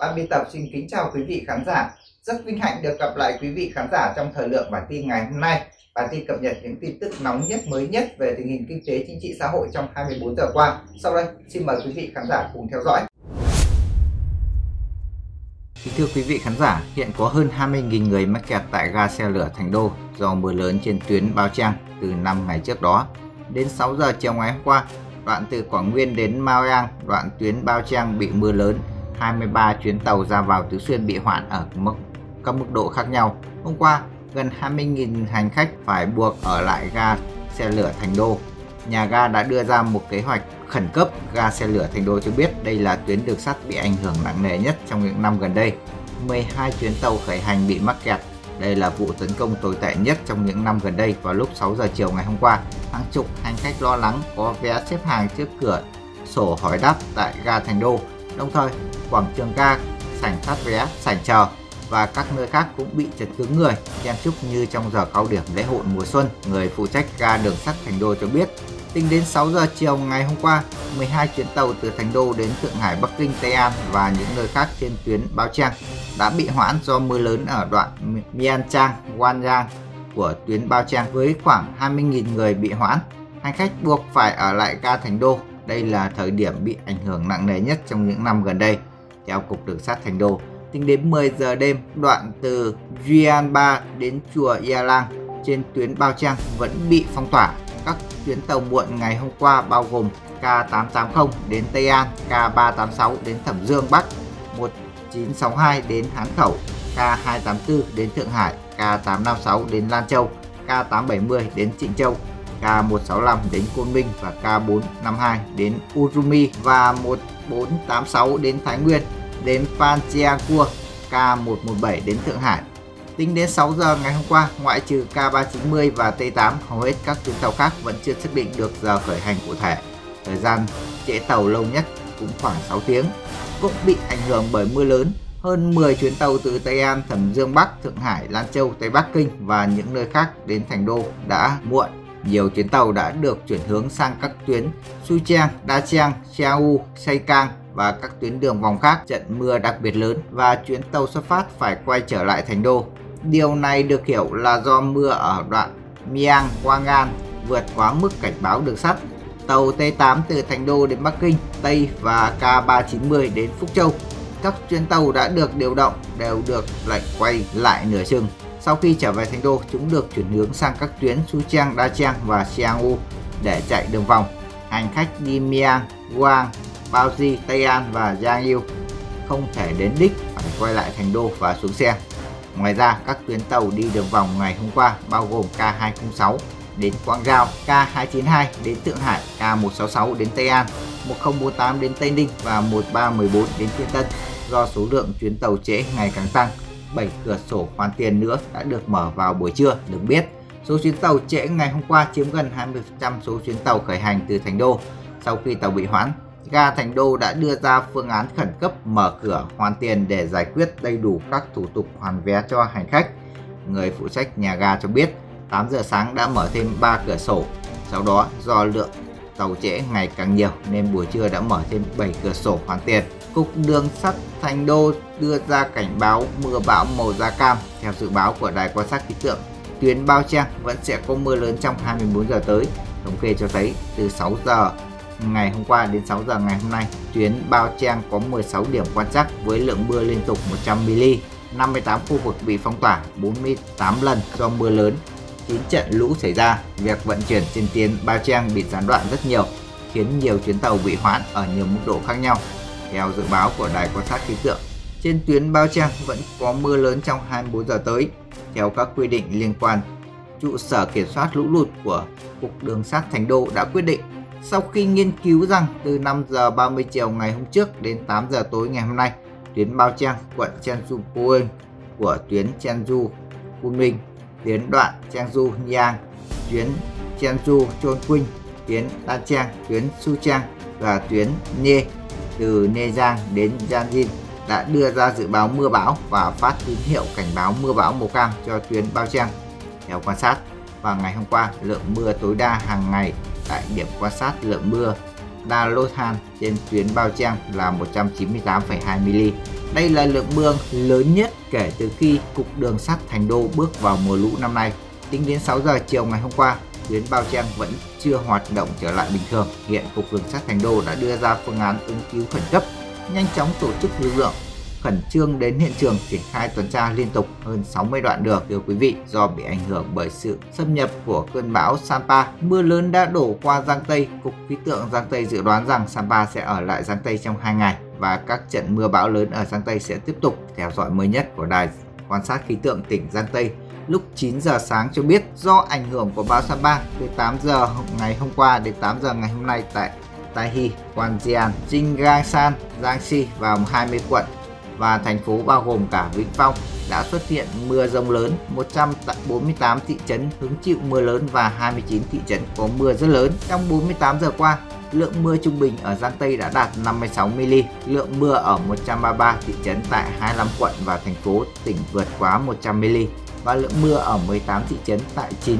Ban biên tập xin kính chào quý vị khán giả. Rất vinh hạnh được gặp lại quý vị khán giả trong thời lượng bản tin ngày hôm nay. Bản tin cập nhật những tin tức nóng nhất, mới nhất về tình hình kinh tế, chính trị, xã hội trong 24 giờ qua. Sau đây, xin mời quý vị khán giả cùng theo dõi. Thưa quý vị khán giả, hiện có hơn 20.000 người mắc kẹt tại ga xe lửa Thành Đô do mưa lớn trên tuyến Bao Trang từ 5 ngày trước đó. Đến 6 giờ chiều ngày hôm qua, đoạn từ Quảng Nguyên đến Mao Rang, đoạn tuyến Bao Trang bị mưa lớn. 23 chuyến tàu ra vào Tứ Xuyên bị hoãn ở các mức độ khác nhau. Hôm qua, gần 20.000 hành khách phải buộc ở lại ga xe lửa Thành Đô. Nhà ga đã đưa ra một kế hoạch khẩn cấp. Ga xe lửa Thành Đô cho biết đây là tuyến đường sắt bị ảnh hưởng nặng nề nhất trong những năm gần đây. 12 chuyến tàu khởi hành bị mắc kẹt. Đây là vụ tấn công tồi tệ nhất trong những năm gần đây. Vào lúc 6 giờ chiều ngày hôm qua, hàng chục hành khách lo lắng có vé xếp hàng trước cửa sổ hỏi đáp tại ga Thành Đô. Đồng thời, quảng trường ga, sảnh phát vé, sảnh chờ và các nơi khác cũng bị chật cứng người, chen chúc như trong giờ cao điểm lễ hội mùa xuân. Người phụ trách ga đường sắt Thành Đô cho biết, tính đến 6 giờ chiều ngày hôm qua, 12 chuyến tàu từ Thành Đô đến Thượng Hải, Bắc Kinh, Tây An và những nơi khác trên tuyến Bao Trang đã bị hoãn do mưa lớn ở đoạn Mian Trang, Wanyang của tuyến Bao Trang với khoảng 20.000 người bị hoãn. Hành khách buộc phải ở lại ga Thành Đô. Đây là thời điểm bị ảnh hưởng nặng nề nhất trong những năm gần đây. Theo Cục Đường sắt Thành Đô, tính đến 10 giờ đêm, đoạn từ Gianba đến chùa Ia Lang trên tuyến Bao Trang vẫn bị phong tỏa. Các chuyến tàu muộn ngày hôm qua bao gồm K880 đến Tây An, K386 đến Thẩm Dương Bắc, 1962 đến Hán Khẩu, K284 đến Thượng Hải, K856 đến Lan Châu, K870 đến Trịnh Châu, K165 đến Côn Minh và K452 đến Urumi và 1486 đến Thái Nguyên đến Panjiagua, K117 đến Thượng Hải. Tính đến 6 giờ ngày hôm qua, ngoại trừ K390 và T8, hầu hết các tuyến tàu khác vẫn chưa xác định được giờ khởi hành cụ thể. Thời gian trễ tàu lâu nhất cũng khoảng 6 tiếng, cũng bị ảnh hưởng bởi mưa lớn. Hơn 10 chuyến tàu từ Tây An, Thẩm Dương Bắc, Thượng Hải, Lan Châu, Tây Bắc Kinh và những nơi khác đến Thành Đô đã muộn. Nhiều chuyến tàu đã được chuyển hướng sang các tuyến Su Trang, Da Trang, Chiao, Sai Cang và các tuyến đường vòng khác. Trận mưa đặc biệt lớn và chuyến tàu xuất phát phải quay trở lại Thành Đô. Điều này được hiểu là do mưa ở đoạn Miang Quangan vượt quá mức cảnh báo đường sắt. Tàu T8 từ Thành Đô đến Bắc Kinh, Tây và K390 đến Phúc Châu. Các chuyến tàu đã được điều động đều được lệnh quay lại nửa chừng. Sau khi trở về Thành Đô, chúng được chuyển hướng sang các tuyến Su Trang, Da Trang và Xiangwu để chạy đường vòng. Hành khách đi Miang, Guang, Baozi, Tây An và Jiangyu không thể đến đích, phải quay lại Thành Đô và xuống xe. Ngoài ra, các tuyến tàu đi đường vòng ngày hôm qua bao gồm K206 đến Quảng Giao, K292 đến Thượng Hải, K166 đến Tây An, 1048 đến Tây Ninh và 1314 đến Thiên Tân. Do số lượng chuyến tàu trễ ngày càng tăng, 7 cửa sổ hoàn tiền nữa đã được mở vào buổi trưa. Được biết, số chuyến tàu trễ ngày hôm qua chiếm gần 20% số chuyến tàu khởi hành từ Thành Đô. Sau khi tàu bị hoãn, ga Thành Đô đã đưa ra phương án khẩn cấp mở cửa hoàn tiền để giải quyết đầy đủ các thủ tục hoàn vé cho hành khách. Người phụ trách nhà ga cho biết, 8 giờ sáng đã mở thêm 3 cửa sổ. Sau đó, do lượng tàu trễ ngày càng nhiều nên buổi trưa đã mở thêm 7 cửa sổ hoàn tiền. Cục Đường sắt Thành Đô đưa ra cảnh báo mưa bão màu da cam. Theo dự báo của Đài Quan sát Khí tượng, tuyến Bao Trang vẫn sẽ có mưa lớn trong 24 giờ tới. Thống kê cho thấy, từ 6 giờ ngày hôm qua đến 6 giờ ngày hôm nay, tuyến Bao Trang có 16 điểm quan trắc với lượng mưa liên tục 100 mm, 58 khu vực bị phong tỏa 48 lần do mưa lớn, 9 trận lũ xảy ra. Việc vận chuyển trên tuyến Bao Trang bị gián đoạn rất nhiều, khiến nhiều chuyến tàu bị hoãn ở nhiều mức độ khác nhau. Theo dự báo của Đài Quan sát Khí tượng, trên tuyến Bao Trang vẫn có mưa lớn trong 24 giờ tới. Theo các quy định liên quan, trụ sở kiểm soát lũ lụt của Cục Đường sắt Thành Đô đã quyết định, sau khi nghiên cứu rằng từ 5 giờ 30 chiều ngày hôm trước đến 8 giờ tối ngày hôm nay, tuyến Bao Trang, quận Cheongju Poeng của tuyến Cheongju Kunming, tuyến đoạn Cheongju Yang, tuyến Cheongju Chonquin, tuyến Da Trang, tuyến Su Trang và tuyến Nye từ Nê Giang đến Yanjin đã đưa ra dự báo mưa bão và phát tín hiệu cảnh báo mưa bão màu cam cho tuyến Bao Trang. Theo quan sát, vào ngày hôm qua, lượng mưa tối đa hàng ngày tại điểm quan sát lượng mưa Da Lothan trên tuyến Bao Trang là 198,2 mm, Đây là lượng mưa lớn nhất kể từ khi cục đường sắt Thành Đô bước vào mùa lũ năm nay. Tính đến 6 giờ chiều ngày hôm qua, tuyến Bao Trang vẫn chưa hoạt động trở lại bình thường. Hiện cục đường sắt Thành Đô đã đưa ra phương án ứng cứu khẩn cấp, nhanh chóng tổ chức lực lượng, khẩn trương đến hiện trường triển khai tuần tra liên tục hơn 60 đoạn đường. Thưa quý vị, do bị ảnh hưởng bởi sự xâm nhập của cơn bão Sampa, mưa lớn đã đổ qua Giang Tây. Cục khí tượng Giang Tây dự đoán rằng Sampa sẽ ở lại Giang Tây trong 2 ngày và các trận mưa bão lớn ở Giang Tây sẽ tiếp tục. Theo dõi mới nhất của Đài Quan sát Khí tượng tỉnh Giang Tây lúc 9 giờ sáng cho biết, do ảnh hưởng của bão Sampa, từ 8 giờ ngày hôm qua đến 8 giờ ngày hôm nay tại Tahi, Quanjian, Jinggangshan, Jiangxi và 20 quận và thành phố bao gồm cả Vĩnh Phong đã xuất hiện mưa rông lớn. 148 thị trấn hứng chịu mưa lớn và 29 thị trấn có mưa rất lớn. Trong 48 giờ qua, lượng mưa trung bình ở Giang Tây đã đạt 56 mm. Lượng mưa ở 133 thị trấn tại 25 quận và thành phố tỉnh vượt quá 100 mm và lượng mưa ở 18 thị trấn tại 9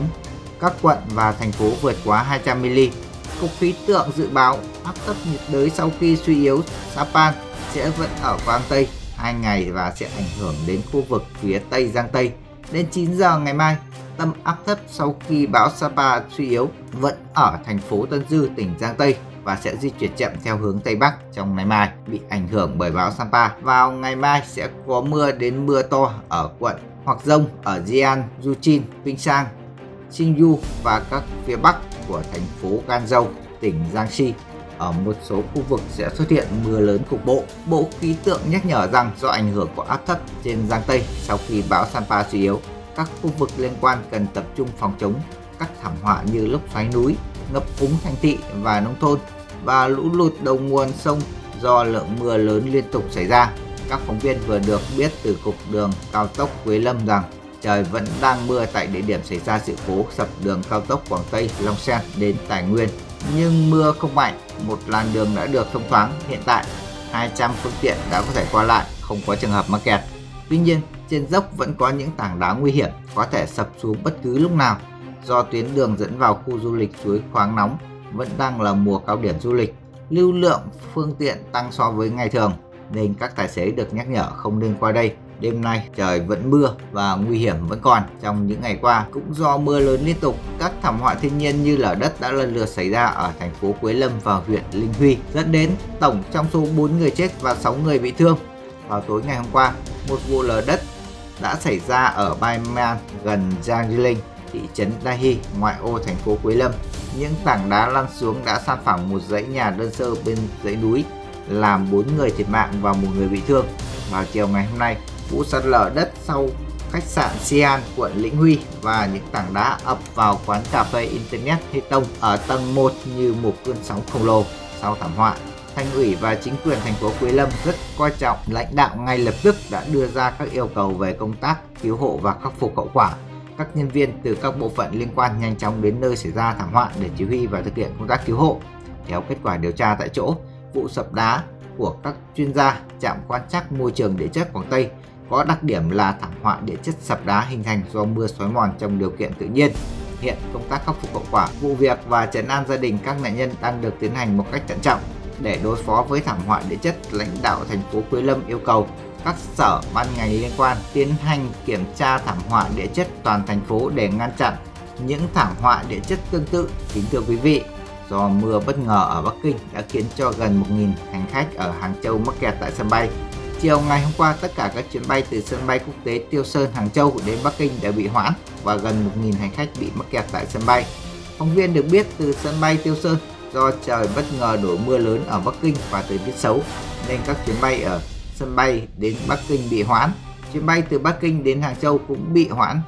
các quận và thành phố vượt quá 200 mm. Cục khí tượng dự báo áp thấp nhiệt đới sau khi suy yếu Sapan sẽ vẫn ở Giang Tây 2 ngày và sẽ ảnh hưởng đến khu vực phía Tây Giang Tây. Đến 9 giờ ngày mai, tâm áp thấp sau khi bão Sampa suy yếu vẫn ở thành phố Tân Dư, tỉnh Giang Tây và sẽ di chuyển chậm theo hướng Tây Bắc trong ngày mai, bị ảnh hưởng bởi bão Sampa. Vào ngày mai sẽ có mưa đến mưa to ở quận hoặc dông ở Jian, Yuchin, Pingshan, Xinyu và các phía Bắc của thành phố Ganzhou, tỉnh Jiangxi. Ở một số khu vực sẽ xuất hiện mưa lớn cục bộ. Bộ khí tượng nhắc nhở rằng do ảnh hưởng của áp thấp trên Giang Tây sau khi bão Sampa suy yếu, các khu vực liên quan cần tập trung phòng chống các thảm họa như lốc xoáy núi, ngập úng thành thị và nông thôn và lũ lụt đầu nguồn sông do lượng mưa lớn liên tục xảy ra. Các phóng viên vừa được biết từ cục đường cao tốc Quế Lâm rằng trời vẫn đang mưa tại địa điểm xảy ra sự cố sập đường cao tốc Quảng Tây - Long Sen đến Tài Nguyên. Nhưng mưa không mạnh, một làn đường đã được thông thoáng. Hiện tại, 200 phương tiện đã có thể qua lại, không có trường hợp mắc kẹt. Tuy nhiên, trên dốc vẫn có những tảng đá nguy hiểm, có thể sập xuống bất cứ lúc nào. Do tuyến đường dẫn vào khu du lịch suối khoáng nóng vẫn đang là mùa cao điểm du lịch, lưu lượng phương tiện tăng so với ngày thường, nên các tài xế được nhắc nhở không nên qua đây. Đêm nay trời vẫn mưa và nguy hiểm vẫn còn. Trong những ngày qua cũng do mưa lớn liên tục, các thảm họa thiên nhiên như lở đất đã lần lượt xảy ra ở thành phố Quế Lâm và huyện Linh Huy, dẫn đến tổng trong số 4 người chết và 6 người bị thương. Vào tối ngày hôm qua, một vụ lở đất đã xảy ra ở Bai Man gần Giang Linh, thị trấn Dahi, ngoại ô thành phố Quế Lâm. Những tảng đá lăn xuống đã san phẳng một dãy nhà đơn sơ bên dãy núi, làm 4 người thiệt mạng và 1 người bị thương. Vào chiều ngày hôm nay, vụ sạt lở đất sau khách sạn Sian, quận Lĩnh Huy và những tảng đá ập vào quán cà phê Internet Hê Tông ở tầng 1 như một cơn sóng khổng lồ. Sau thảm họa, Thành ủy và chính quyền thành phố Quế Lâm rất coi trọng, lãnh đạo ngay lập tức đã đưa ra các yêu cầu về công tác cứu hộ và khắc phục hậu quả. Các nhân viên từ các bộ phận liên quan nhanh chóng đến nơi xảy ra thảm họa để chỉ huy và thực hiện công tác cứu hộ. Theo kết quả điều tra tại chỗ, vụ sập đá của các chuyên gia trạm quan trắc môi trường địa chất Quảng Tây có đặc điểm là thảm họa địa chất sập đá hình thành do mưa xói mòn trong điều kiện tự nhiên. Hiện công tác khắc phục hậu quả vụ việc và trấn an gia đình các nạn nhân đang được tiến hành một cách thận trọng. Để đối phó với thảm họa địa chất, lãnh đạo thành phố Quế Lâm yêu cầu các sở ban ngành liên quan tiến hành kiểm tra thảm họa địa chất toàn thành phố để ngăn chặn những thảm họa địa chất tương tự. Kính thưa quý vị, do mưa bất ngờ ở Bắc Kinh đã khiến cho gần 1.000 hành khách ở Hàng Châu mắc kẹt tại sân bay. Chiều ngày hôm qua, tất cả các chuyến bay từ sân bay quốc tế Tiêu Sơn, Hàng Châu đến Bắc Kinh đã bị hoãn và gần 1.000 hành khách bị mắc kẹt tại sân bay. Phóng viên được biết từ sân bay Tiêu Sơn, do trời bất ngờ đổ mưa lớn ở Bắc Kinh và thời tiết xấu, nên các chuyến bay ở sân bay đến Bắc Kinh bị hoãn. Chuyến bay từ Bắc Kinh đến Hàng Châu cũng bị hoãn.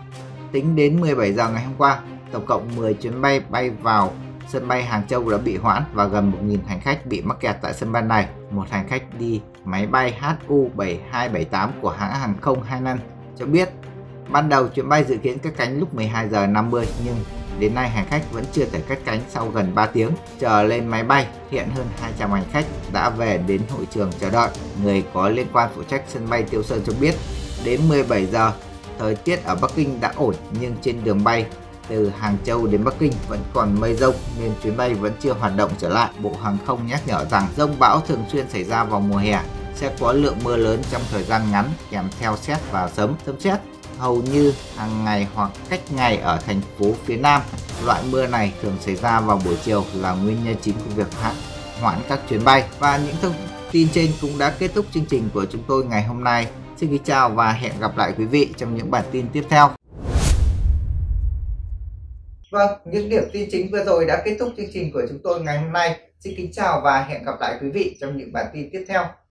Tính đến 17 giờ ngày hôm qua, tổng cộng 10 chuyến bay bay vào sân bay Hàng Châu đã bị hoãn và gần 1.000 hành khách bị mắc kẹt tại sân bay này. Một hành khách đi máy bay HU-7278 của hãng hàng không Hải Nam cho biết, ban đầu chuyến bay dự kiến cất cánh lúc 12 giờ 50 nhưng đến nay hành khách vẫn chưa thể cất cánh sau gần 3 tiếng chờ lên máy bay. Hiện hơn 200 hành khách đã về đến hội trường chờ đợi. Người có liên quan phụ trách sân bay Tiêu Sơn cho biết, đến 17 giờ, thời tiết ở Bắc Kinh đã ổn nhưng trên đường bay từ Hàng Châu đến Bắc Kinh vẫn còn mây rông nên chuyến bay vẫn chưa hoạt động trở lại. Bộ Hàng không nhắc nhở rằng dông bão thường xuyên xảy ra vào mùa hè. sẽ có lượng mưa lớn trong thời gian ngắn kèm theo sét và sấm sét hầu như hàng ngày hoặc cách ngày ở thành phố phía Nam. Loại mưa này thường xảy ra vào buổi chiều là nguyên nhân chính của việc hoãn các chuyến bay. Và những thông tin trên cũng đã kết thúc chương trình của chúng tôi ngày hôm nay. Xin kính chào và hẹn gặp lại quý vị trong những bản tin tiếp theo. Vâng, những điểm tin chính vừa rồi đã kết thúc chương trình của chúng tôi ngày hôm nay. Xin kính chào và hẹn gặp lại quý vị trong những bản tin tiếp theo.